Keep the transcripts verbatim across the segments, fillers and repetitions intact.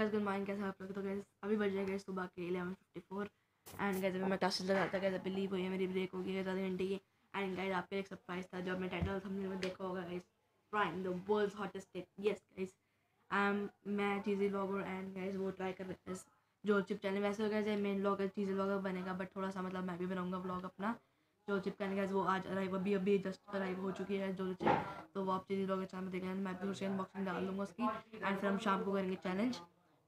Guys, good morning, कैसे आप लोग। तो गाइस अभी बज रहे गाइस सुबह के eleven fifty four. And guys अभी मैं क्लासेस लगा था गाइस, अभी लीव हुई है मेरी, ब्रेक हो गई है आधे घंटे की। एंड गाइस आपके लिए एक सरप्राइज था जो आपने टाइटल थंबनेल में देखा होगा guys, trying the world's hottest state. Yes guys, I am मैं चीज़ी व्लॉगर एंड गाइस वो ट्राई कर रहे हैं जो चिप चैनल। वैसे हो गया मेन व्लॉगर चीज़ी व्लॉगर बनेगा, बट थोड़ा सा मतलब मैं भी बनाऊँगा व्लॉग अपना। जो चिप चैनल गाइस वो आज अराइव अभी अभी जस्ट अराइव हो चुकी है जो चिप, तो वो आप चीज़ी व्लॉगर चैनल में देखेंगे। मैं भी उसकी अनबॉक्सिंग डाल दूँगा उसकी, एंड फिर हम शाम को करेंगे चैलेंज।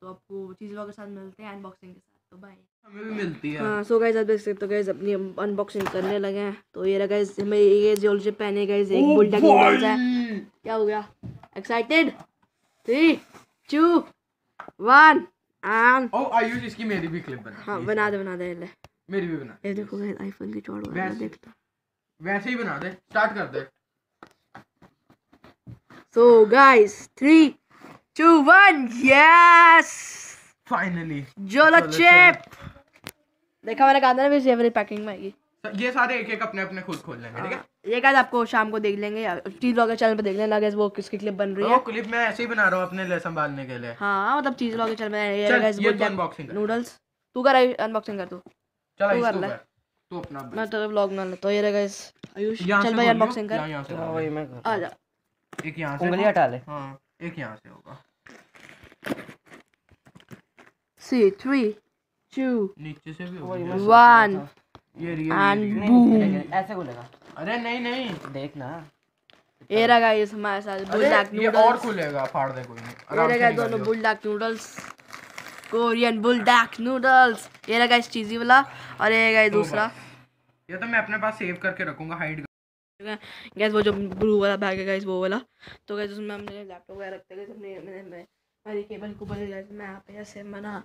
तो आपको चीज़ी व्लॉगर के साथ मिलते हैं अनबॉक्सिंग के साथ, तो बाय। हमें भी मिलती है। हाँ सो गाइस आप देख सकते हो गाइस अपनी अनबॉक्सिंग करने लगे हैं। तो ये रहा गाइस हमें ये जोलो चिप पेन है गाइस, एक बुलडॉग निकलता है। क्या हो गया, excited? Three two one and oh I use. इसकी मेरी भी क्लिप बना। हाँ बना दे बना दे, ले मेरी भी बना। ये देखो गाइस आईफोन की चौड़ वाला देखता, वैसे ही बना दे, स्टार्ट कर दे। So guys, three, two, one, yes! Finally, Jolo chip. देखा मैंने कहा था ना भी ये वाली पैकिंग में आएगी। ये सारे एक एक अपने अपने खुद खोल लेंगे, ठीक है? ये गाइस आपको शाम को देख लेंगे, चीज़ व्लॉगर चैनल पे देख लेना गाइस वो किसकी क्लिप बन रही है। वो क्लिप मैं ऐसे ही बना रहा हूँ अपने लिए संभालने के लिए। हाँ मतलब चीज़ व्लॉगर चैनल में ये गाइस वो अनबॉक्सिंग नूडल्स। तू कर अनबॉक्सिंग कर, तू चल कर ले तू अपना, मैं तो व्लॉग ना ले। तो ये गाइस आयुष चल भाई अनबॉक्सिंग कर। यहां से वही मैं कर, आ जा। एक यहाँ से उंगली हटा ले। हाँ एक यहाँ से होगा। सी थ्री टू नीचे से भी होगा वन एंड बूम, ऐसे खुलेगा। अरे नहीं नहीं देखना, ये रहा गाइस हमारे साथ बुलडॉग नूडल्स। और खुलेगा, फाड़ दे कोई नहीं। ये रहा दोनों bulldog noodles, Korean bulldog noodles. ये रहा गाइस चीज़ी वाला और ये गाइस दूसरा। ये तो मैं अपने पास सेव करके रखूंगा, हाइड गैस। वो जो ब्लू वाला बैग है गैस वो वाला। तो गैस उसमें हमने लैपटॉप वगैरह रखते गए, हमने मैंने हमारी केबल को बदल गया। मैं यहाँ पे ऐसे मना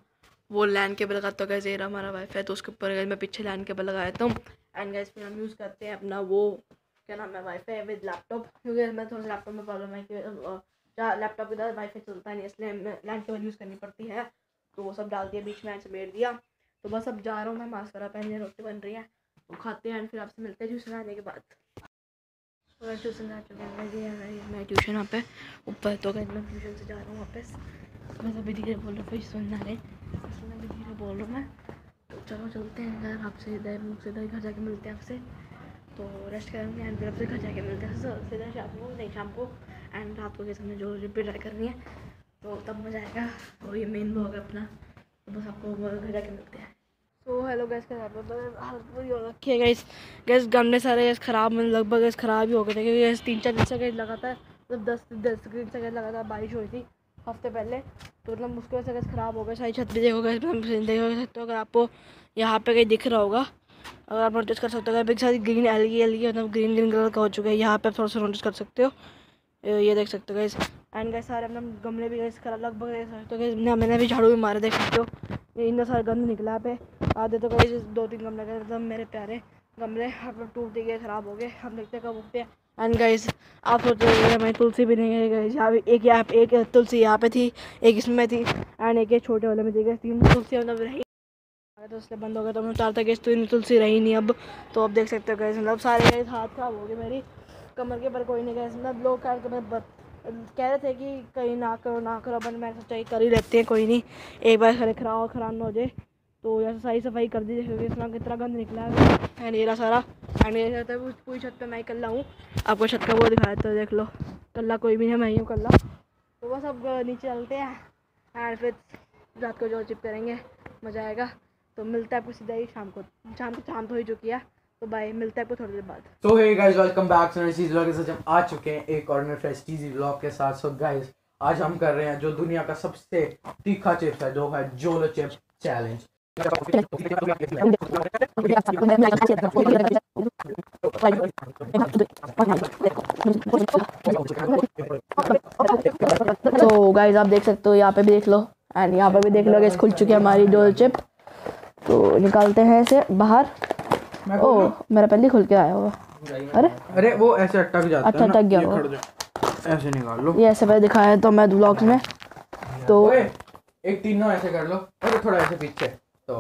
वो लैन केबल लगाता हूँ गैस, ये रहा हमारा वाईफाई, तो उसके ऊपर गैस मैं पीछे लैन केबल लगाता हूँ। एंड गैस फिर हम यूज़ करते हैं अपना वो क्या नाम है वाईफाई विद लैपटॉप, क्योंकि मैं थोड़ा सा लैपटॉप में प्रॉब्लम है कि लैपटॉप के साथ वाईफाई चलता नहीं, इसलिए लैन केबल यूज़ करनी पड़ती है। तो वो सब डाल दिया बीच में, समेट दिया। तो बस अब जा रहा हूँ मैं, मास्क वगैरह पहन लिया, रोटी बन रही है वो खाते हैं, एंड फिर आपसे मिलते हैं जूस आने के बाद। और ट्यूशन जा चुके हैं, मैं ट्यूशन वहाँ पे ऊपर। तो गैस मैं ट्यूशन से जा रहा हूँ वापस। मैं अभी धीरे बोल रहा हूँ, फिर सुनना है, सुनना भी धीरे बोल रहा हूँ मैं। तो चलो चलते हैं घर, आपसे इधर मुझसे इधर घर जाके मिलते हैं आपसे। तो रेस्ट करेंगे एंड फिर आपसे घर जाके मिलते हैं, सीधा शाम को, नहीं शाम को एंड रात को। जैसे हमने जो रिपी ट्राई करनी है तो तब मज़ा आएगा, और ये मेन ब्लॉग है अपना। तो बस आपको घर जाके मिलते हैं। तो हेलो गैस का हालत पूरी हो रखी है गैस। गैस गमले सारे गैस ख़राब, मतलब लगभग गैस ख़राब ही हो गए थे, क्योंकि गैस तीन चार दिन से गैस लगातार मतलब दस दस दिन से गैस लगातार बारिश हुई थी हफ्ते पहले। तो मतलब उसकी वजह से गैस ख़राब हो गए सारी छत भी। देखो गैस देखो सकते हो, अगर आपको यहाँ पे कहीं दिख रहा होगा, अगर आप नोटिस कर सकते हो गैस सारी ग्रीन एलगी एलगी मतलब ग्रीन ग्रीन कलर का हो चुका है। यहाँ पर आप थोड़ा सा नोटिस कर सकते हो, ये देख सकते हो गैस। एंड गैस सारे मतलब गमले भी गैस ख़राब लगभग, तो गैस मैंने भी झाड़ू भी मारा, देख सकते हो इतना सारा गंद निकला है पे। आधे तो गाइस दो तीन गमले गए एकदम, मेरे प्यारे गमले अब टूट गए, ख़राब हो गए। हम देखते हैं कब उठते हैं। एंड गाइस आप सोच रहे होंगे हमारी तुलसी भी नहीं है गाइस, यहाँ एक यहाँ एक तुलसी यहाँ पे थी, एक इसमें थी एंड एक छोटे वाले में थी गाइस। तीन तुलसी मतलब रही, तो इसलिए बंद हो गया। तो हमने चाहता गैस तीन तुलसी रही नहीं अब। तो आप देख सकते हो गाइस मतलब सारे गाइस हाथ ख़राब हो गए मेरी, कमर के पर कोई नहीं गए। मतलब लोग कह रहे थे कि कहीं ना करो ना करो, बट मैंने सोचा कर ही लेते हैं, कोई नहीं एक बार खरे खराब खराब ना हो जाए। तो यहाँ सारी सफाई कर दी, देखिए इतना कितना गंद निकला है एंड येरा सारा। एंड ये रहता है पूरी छत पे मैं कल्ला हूँ, आपको छत का वो दिखा देता है, देख लो कल्ला कोई भी नहीं है, मैं ही हूँ कल्ला। तो बस अब नीचे चलते हैं एंड फिर रात को जो चिप करेंगे, मज़ा आएगा। तो मिलता है आपको सीधा ही शाम को, शाम को शाम तो हो ही चुकी है, तो बाय, मिलता है आपको थोड़ी देर बाद। तो hey guys welcome back to cheesy vlog के साथ। हम आ चुके हैं एक और नए फ्रेश चीज़ी व्लॉग के साथ। सो गाइस आज हम कर रहे हैं जो दुनिया का सबसे तीखा चिप्स है, जो है जोलो चिप चैलेंज। तो गाइस आप देख सकते हो, यहाँ पे भी देख लो एंड यहाँ पे भी देख लो, खुल चुकी है हमारी जोलो चिप। तो निकालते हैं इसे बाहर। ओ मेरा पहले खुल के आया होगा। अरे अरे वो ऐसे अटक जाता है। अच्छा अटक गया होगा, ऐसे निकाल लो। ये ऐसे पहले दिखाया है तो मैं व्लॉग्स में। तो एक तीनों ऐसे कर लो, अरे थोड़ा ऐसे पीछे। तो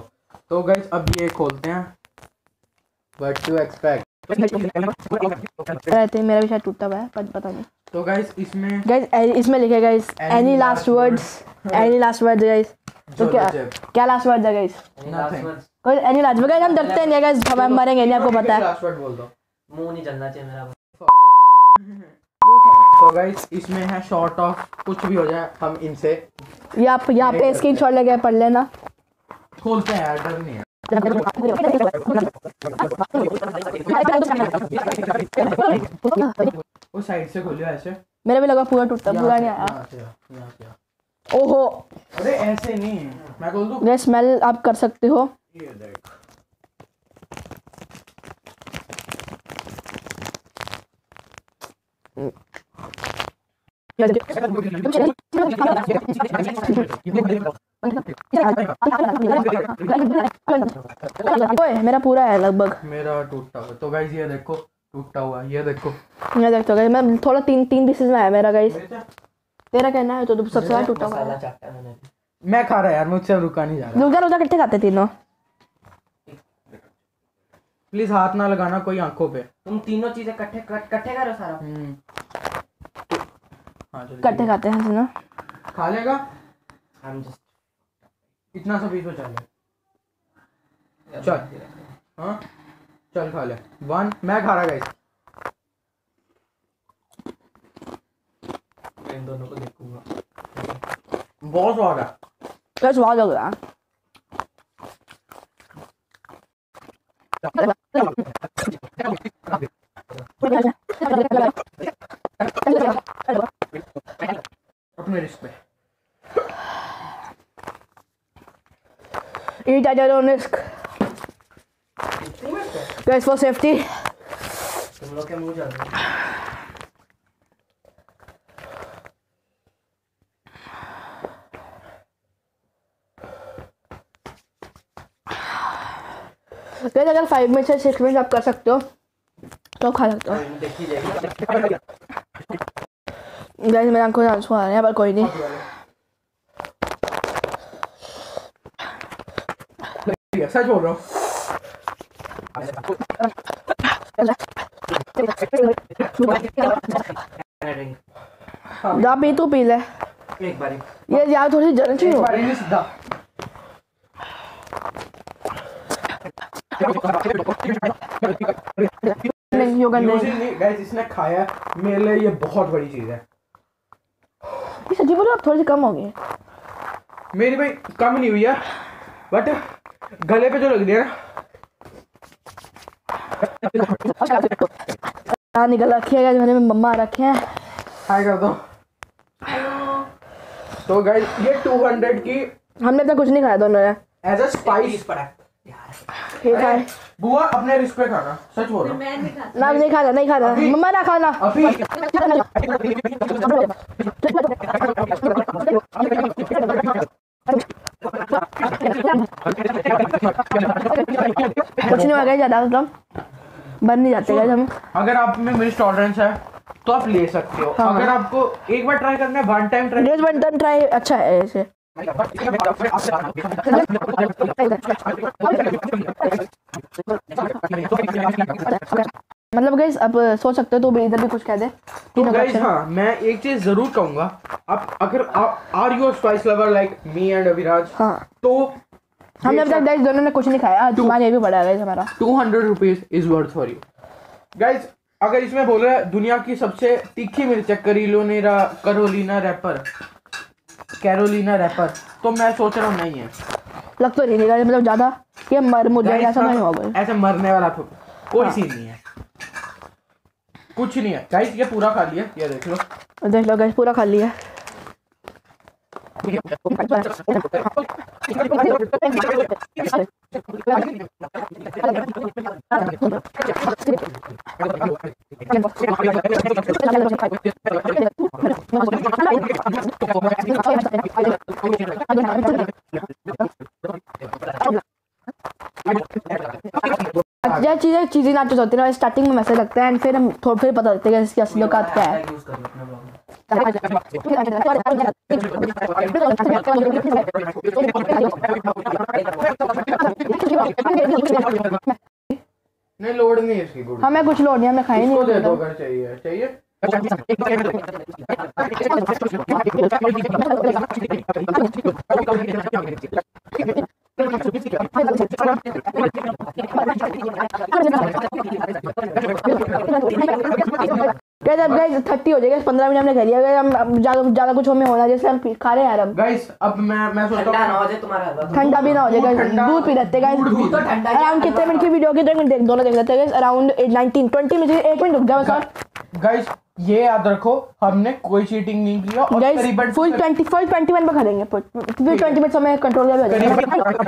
तो गाइस अब ये खोलते हैं, बट टू एक्सपेक्ट। मेरा भी शायद टूटा हुआ है पर पता नहीं। तो गाइस इसमें गाइस इसमें लिखे guys any last words, any last word guys. तो क्या क्या लास्ट वर्ड है गाइस? कोई एनी लास्ट वर्ड गाइस? हम डरते नहीं गाइस, हम मरेंगे नहीं, आपको पता है। लास्ट वर्ड बोल दो, मुंह नहीं चलना चाहिए मेरा। तो गाइस इसमें है शॉर्ट ऑफ, कुछ भी हो जाए हम इनसे, ये आप यहां पे स्क्रीनशॉट लेके पढ़ लेना। खोलते हैं यार, डर नहीं है। वो साइड से खोलियो ऐसे, मेरा भी लगा पूरा टूटता, पूरा नहीं आया। ओहो अरे ऐसे नहीं, मैं खोल दूं ये स्मेल आप कर सकते हो। ये देख मेरा पूरा है लगभग, मेरा टूटता हुआ। तो गाइस ये देखो टूटता हुआ, ये देखो ये देखो गाइस, मैं थोड़ा तीन तीन पीसेस में आया मेरा गाइस। तेरा कहना है तो तू सबसे ज्यादा टूटा हुआ है। मैं खा रहा यार, मुझसे रुका नहीं जा रहा। रुका रुका इकट्ठे खाते तीनों, प्लीज हाथ ना लगाना कोई आंखों पे। तुम तीनों चीजें इकट्ठे इकट्ठे करो सारा। हां इकट्ठे खाते हैं ना, खा लेगा हम जस्ट इतना सा पीस हो चले। चल हां चल खा ले वन, मैं खा रहा गाइस। इन दोनों को देखूंगा, बहुत स्वाद है, क्या स्वाद लग रहा है। अपने रिस्क पे eat at your own risk guys, for safety. तुम लोग क्या मुंह जा रहे हो? गाइस अगर फाइव मिनट से सिक्स मिनट आप कर सकते हो तो खा सकते हो। गाइस मेरे आंखों से आंसू आ रहे हैं पर कोई नहीं। सच बोल रहा हूँ, जा पी तू पी ले एक बारी, ये यार थोड़ी जलन चाहिए नहीं होगा नहीं गाइस। इसने खाया, मेरे लिए ये बहुत बड़ी चीज है। ये सच्ची बोलो आप थोड़ी सी कम हो गई मेरी भाई, कम नहीं हुई यार, बट गले पे जो लग रही है ना निकल रखी है गाइस, मैंने मम्मा रखे हैं। हाय कर दो। तो गाइस ये टू हंड्रेड की, हमने इतना कुछ नहीं खाया दोनों ने, एज अ स्पाइस पड़ा यार। बुआ अपने रिस्क पे खाना, सच बोल रहा हूं। मैं नहीं खाता, ना नहीं खाता, नहीं खाता मम्मा ना खाना अभी। कुछ नहीं होगा ज्यादा, मतलब बन नहीं जाते गाइस हम। अगर आप में मिल्क टॉलरेंस है तो आप ले सकते हो, अगर आपको एक बार ट्राई करना है, वन टाइम ट्राई रोज वन टाइम ट्राई अच्छा है ऐसे। मतलब गाइस अब सोच सकते हो तो भी इधर भी कुछ कह दे तो गाइस। हाँ मैं एक चीज जरूर कहूंगा, आप अगर are you spice lover like me and Abhiraj, हाँ तो हमने अब तक गाइस दोनों ने कुछ नहीं खाया, तुम्हारा ये भी बड़ा है हमारा। Two hundred rupees is worth for you guys. अगर इसमें बोल रहा है दुनिया की सबसे तीखी मिर्च करीलोनेरा करोलिना रैपर कैरोलिना रैपर, तो मैं सोच रहा हूँ नहीं है, लग तो नहीं रहा मतलब ज्यादा ये मर मुझे ऐसा नहीं होगा, ऐसे मरने वाला तो कोई हाँ। सीन नहीं है, कुछ नहीं है गाइस। ये पूरा खा लिया, ये देख लो देख लो गाइस पूरा खा लिया। ये चीजें चीजें ना तो होती है ना, स्टार्टिंग में मैसेज लगता है एंड फिर हम थोड़ा फिर पता लगता है इसकी असली औकात क्या है। नहीं लोड नहीं है इसकी, हमें कुछ लोड नहीं, हमें खाई नहीं, चाहिए चाहिए गाइस थर्टी हो जाएगा। पंद्रह मिनट हमने खा लिया गाइस, हम ज्यादा ज्यादा कुछ हमें होना जैसे हम खा रहे हैं यार। अब गाइस अब मैं मैं सोचता हूं ठंडा ना हो जाए तुम्हारा, ठंडा भी ना हो जाए गाइस, दूध पी लेते गाइस। दूध तो ठंडा है। अराउंड कितने मिनट की वीडियो की देख देख दोनों देख लेते हैं guys. Around nineteen twenty minute, एक मिनट रुक जाओ सर। गाइस ये याद रखो हमने कोई चीटिंग नहीं किया और करीबन full twenty four twenty one पर करेंगे, फिर बीस मिनट समय कंट्रोल में हो जाएगा। अराउंड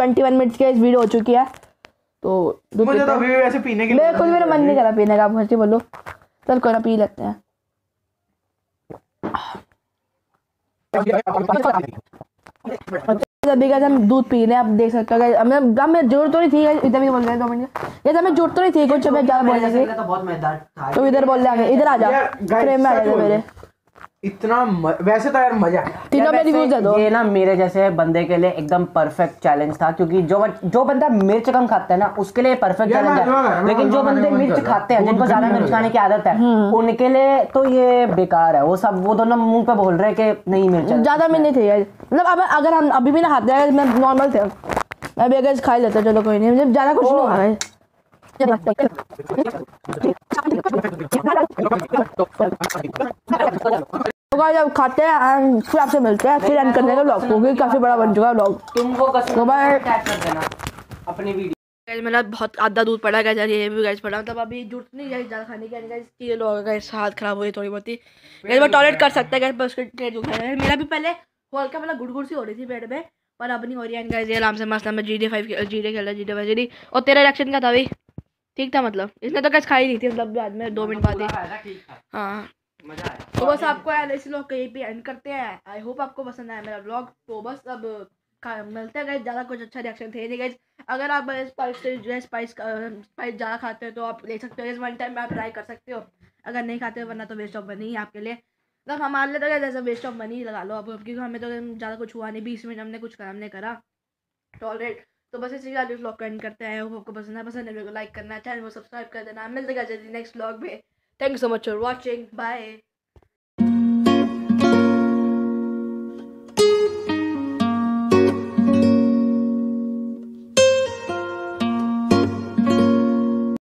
इक्कीस मिनट्स के इस वीडियो हो चुकी है। तो मुझे तो अभी भी वैसे पीने के लिए बिल्कुल मेरा मन नहीं कर रहा पीने का। आप घर से बोलो चल कोई ना पी लेते हैं। अभी गाइस हम दूध पी रहे हैं, आप देख सकते हो गाइस। हमें हमें जरूरत तो नहीं थी गाइस, इधर भी बोल रहे हैं दो मिनट। गाइस हमें जरूरत तो नहीं थी कुछ, हमें ज्यादा बोल रहे थे तो बहुत मजेदार था। तो इधर बोल रहे हैं इधर आ जा फ्रेम में आ जा मेरे, इतना वैसे तो यार मजा आया। तीनों में रिव्यू दे दो। ये ना मेरे जैसे बंदे के लिए एकदम परफेक्ट चैलेंज था, क्योंकि जो जो बंदा मिर्च कम खाता है ना उसके लिए परफेक्ट चैलेंज है, लेकिन जो बंदे मिर्च खाते हैं जिनको ज्यादा मिर्च खाने की आदत है उनके लिए तो ये बेकार है। वो सब वो दोनों मुंह पे बोल रहे हैं कि नहीं मिर्च ज्यादा में नहीं थे यार, मतलब अगर हम अभी भी ना खाते हैं मैं नॉर्मल थे मैं भी अगर खा लेता। चलो कोई नहीं, ज्यादा कुछ नहीं है। अब खाते हैं फिर आपसे मिलते हैं, फिर एंड कर देंगे व्लॉग को क्योंकि काफी बड़ा बन चुका है व्लॉग। तुम वो टैग कर देना अपनी वीडियो गाइस। मेरा बहुत आधा दूध पड़ा गाइस, ये भी गाइस पड़ा, मतलब अभी जूट नहीं गाइस ज्यादा खाने के गाइस। ये लोग गाइस हाथ खराब हुई थोड़ी बहुत ही गाइस, वो टॉयलेट कर सकता है गाइस बस उसके टेट दुख रहा है। मेरा भी पहले हल्का मतलब गुड़गुड़ सी हो रही थी पेट में, पर अब नहीं हो रही है गाइस। ये आराम से मस्त मैं जीडे फाइव जीडे खेल रहा जीडे फाइव जी। और तेरा रिएक्शन क्या था भाई? ठीक था, मतलब इसने तो गाइस खा ही नहीं थी, मतलब बाद में दो मिनट बाद ही। हाँ मजा आया। तो बस आपको इस व्लॉग को यहीं पे एंड करते हैं। आई होप आपको पसंद आया मेरा व्लॉग। तो बस अब मिलते हैं गाइस, ज़्यादा कुछ अच्छा रिएक्शन थे नहीं गाइस। अगर आप स्पाइस स्पाइस स्पाइस ज़्यादा खाते हो तो आप ले सकते हो गाइस, वन टाइम में आप ट्राई कर सकते हो। अगर नहीं खाते हो वरना तो वेस्ट ऑफ मनी है आपके लिए, मतलब हमारे लिए तो गाइस ऐसा वेस्ट ऑफ मनी लगा लो आप, क्योंकि हमें तो ज़्यादा कुछ हुआ नहीं। बीस मिनट हमने कुछ काम नहीं करा टॉयलेट। तो बस इसी आज इस व्लॉग को एंड करते हैं। आई होप आपको पसंद आया, पसंद है लाइक करना, चैनल को सब्सक्राइब कर देना। मिलते हैं गाइस नेक्स्ट व्लॉग में। Thank you so much for watching. Bye.